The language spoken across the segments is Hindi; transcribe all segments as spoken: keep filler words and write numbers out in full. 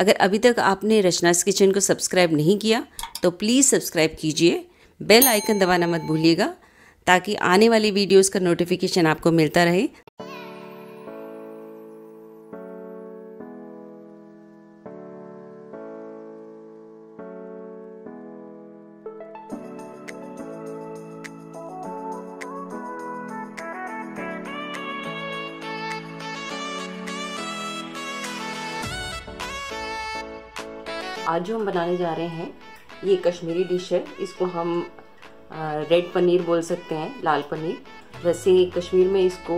अगर अभी तक आपने रचनास किचन को सब्सक्राइब नहीं किया तो प्लीज़ सब्सक्राइब कीजिए, बेल आइकन दबाना मत भूलिएगा ताकि आने वाली वीडियोस का नोटिफिकेशन आपको मिलता रहे। आज जो हम बनाने जा रहे हैं ये कश्मीरी डिश है। इसको हम रेड पनीर बोल सकते हैं, लाल पनीर। वैसे कश्मीर में इसको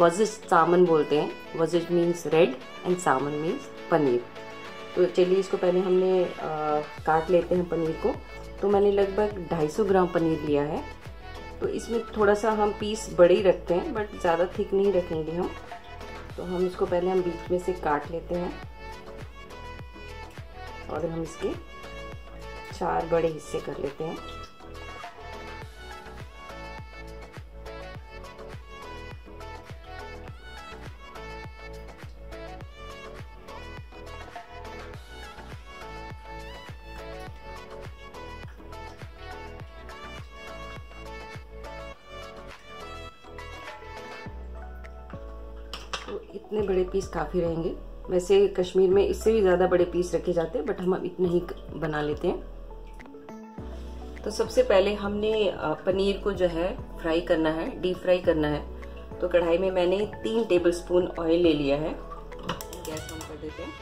वजिज सामन बोलते हैं। वजिज means red and salmon means पनीर। तो चलिए इसको पहले हमने आ, काट लेते हैं पनीर को। तो मैंने लगभग दो सौ पचास ग्राम पनीर लिया है। तो इसमें थोड़ा सा हम पीस बड़े ही रखते हैं, बट ज़्यादा थिक नहीं रखेंगे हम। तो हम इसको पहले हम बीच में से काट लेते हैं और हम इसके चार बड़े हिस्से कर लेते हैं। तो इतने बड़े पीस काफ़ी रहेंगे। वैसे कश्मीर में इससे भी ज़्यादा बड़े पीस रखे जाते हैं, बट हम अब इतने ही बना लेते हैं। तो सबसे पहले हमने पनीर को जो है फ्राई करना है, डीप फ्राई करना है। तो कढ़ाई में मैंने तीन टेबलस्पून ऑयल ले लिया है। गैस ऑन कर देते हैं।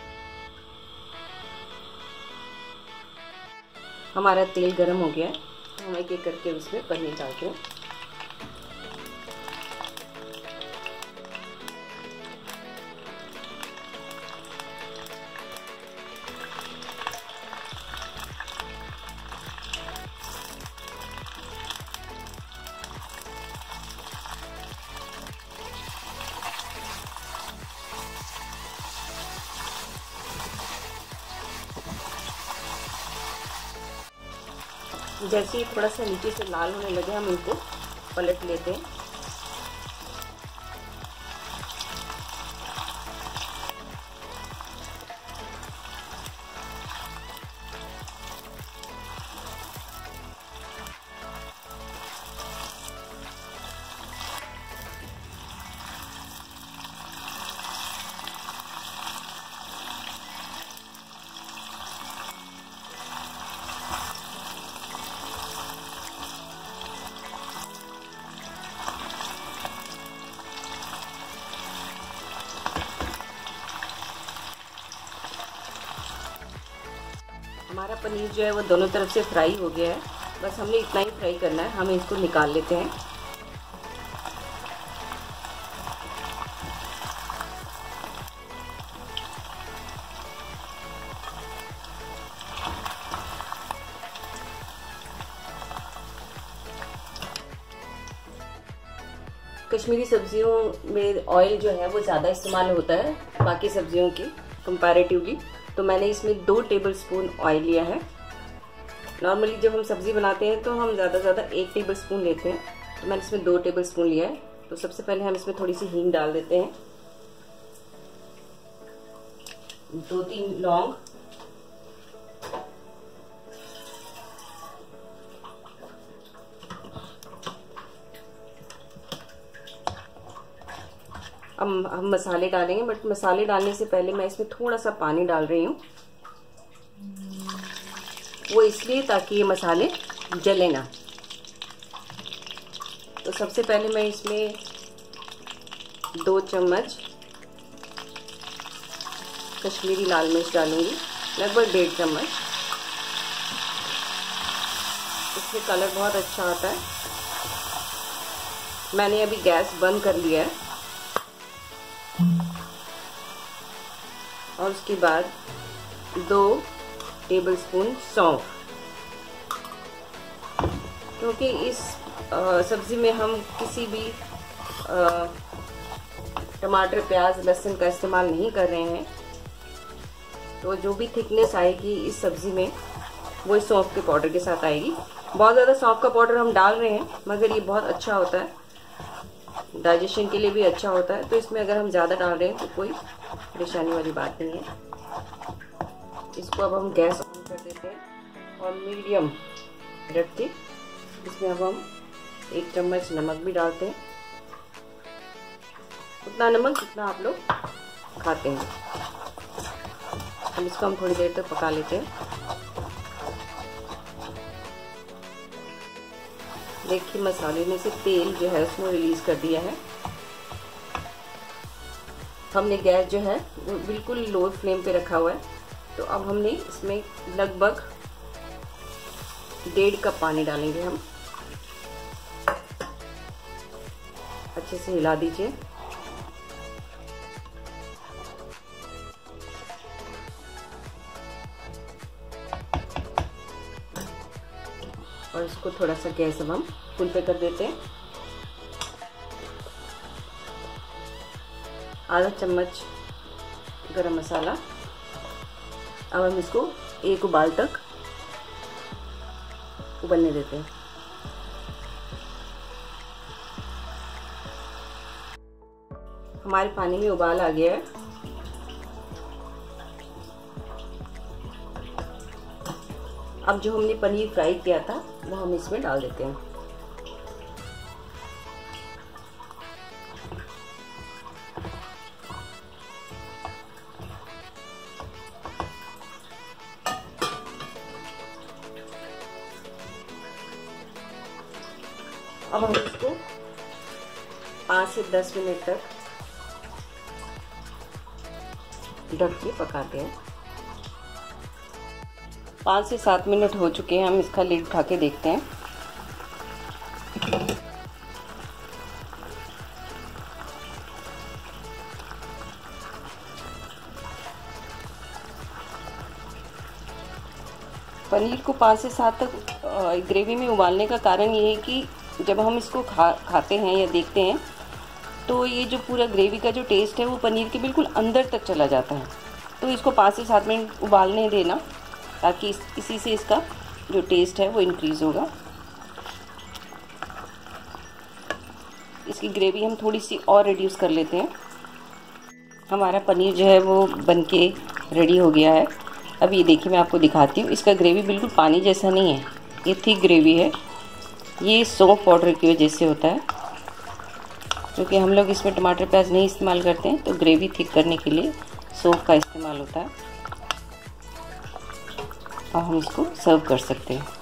हमारा तेल गर्म हो गया है, तो हम एक एक करके उसमें पनीर डालते हैं। जैसे ही थोड़ा सा नीचे से लाल होने लगे हम इनको पलट लेते हैं। हमारा पनीर जो है वो दोनों तरफ से फ्राई हो गया है। बस हमने इतना ही फ्राई करना है, हमें इसको निकाल लेते हैं। कश्मीरी सब्जियों में ऑयल जो है वो ज़्यादा इस्तेमाल होता है बाकी सब्जियों की कंपैरेटिवली। तो मैंने इसमें दो टेबलस्पून ऑयल लिया है। नॉर्मली जब हम सब्ज़ी बनाते हैं तो हम ज़्यादा से ज़्यादा एक टेबलस्पून लेते हैं, तो मैंने इसमें दो टेबलस्पून लिया है। तो सबसे पहले हम इसमें थोड़ी सी हींग डाल देते हैं, दो तीन लौंग, अब हम मसाले डालेंगे। बट मसाले डालने से पहले मैं इसमें थोड़ा सा पानी डाल रही हूँ, वो इसलिए ताकि ये मसाले जले ना। तो सबसे पहले मैं इसमें दो चम्मच कश्मीरी लाल मिर्च डालूंगी, लगभग डेढ़ चम्मच। इससे कलर बहुत अच्छा आता है। मैंने अभी गैस बंद कर लिया है। और उसके बाद दो टेबलस्पून सौंफ, क्योंकि इस सब्ज़ी में हम किसी भी आ, टमाटर, प्याज, लहसुन का इस्तेमाल नहीं कर रहे हैं। तो जो भी थिकनेस आएगी इस सब्ज़ी में वो इस सौंफ के पाउडर के साथ आएगी। बहुत ज़्यादा सौंफ का पाउडर हम डाल रहे हैं, मगर ये बहुत अच्छा होता है, डाइजेशन के लिए भी अच्छा होता है। तो इसमें अगर हम ज़्यादा डाल रहे हैं तो कोई परेशानी वाली बात नहीं है। इसको अब हम गैस ऑन कर देते हैं और मीडियम रख के इसमें अब हम एक चम्मच नमक भी डालते हैं, उतना नमक जितना आप लोग खाते हैं। अब इसको हम थोड़ी देर तक पका लेते हैं। देखिए मसाले में से तेल जो है उसमें रिलीज कर दिया है। हमने गैस जो है बिल्कुल लो फ्लेम पे रखा हुआ है, तो अब हमने इसमें लगभग डेढ़ कप पानी डालेंगे। हम अच्छे से हिला दीजिए। और इसको थोड़ा सा गैस अब हम फुल पे कर देते हैं। आधा चम्मच गरम मसाला। अब हम इसको एक उबाल तक उबलने देते हैं। हमारे पानी में उबाल आ गया है। अब जो हमने पनीर फ्राई किया था वो हम इसमें डाल देते हैं। अब हम इसको पाँच से दस मिनट तक ढक के पकाते हैं। पाँच से सात मिनट हो चुके हैं। हम इसका लीड उठा के देखते हैं। पनीर को पाँच से सात तक ग्रेवी में उबालने का कारण ये है कि जब हम इसको खा खाते हैं या देखते हैं तो ये जो पूरा ग्रेवी का जो टेस्ट है वो पनीर के बिल्कुल अंदर तक चला जाता है। तो इसको पाँच से सात मिनट उबालने देना, ताकि इस, इसी से इसका जो टेस्ट है वो इंक्रीज़ होगा। इसकी ग्रेवी हम थोड़ी सी और रिड्यूस कर लेते हैं। हमारा पनीर जो है वो बनके रेडी हो गया है। अब ये देखिए मैं आपको दिखाती हूँ। इसका ग्रेवी बिल्कुल पानी जैसा नहीं है, ये थिक ग्रेवी है। ये सौंफ पाउडर की वजह से होता है, क्योंकि हम लोग इसमें टमाटर प्याज नहीं इस्तेमाल करते हैं, तो ग्रेवी थिक करने के लिए सौंफ का इस्तेमाल होता है। अब हम इसको सर्व कर सकते हैं।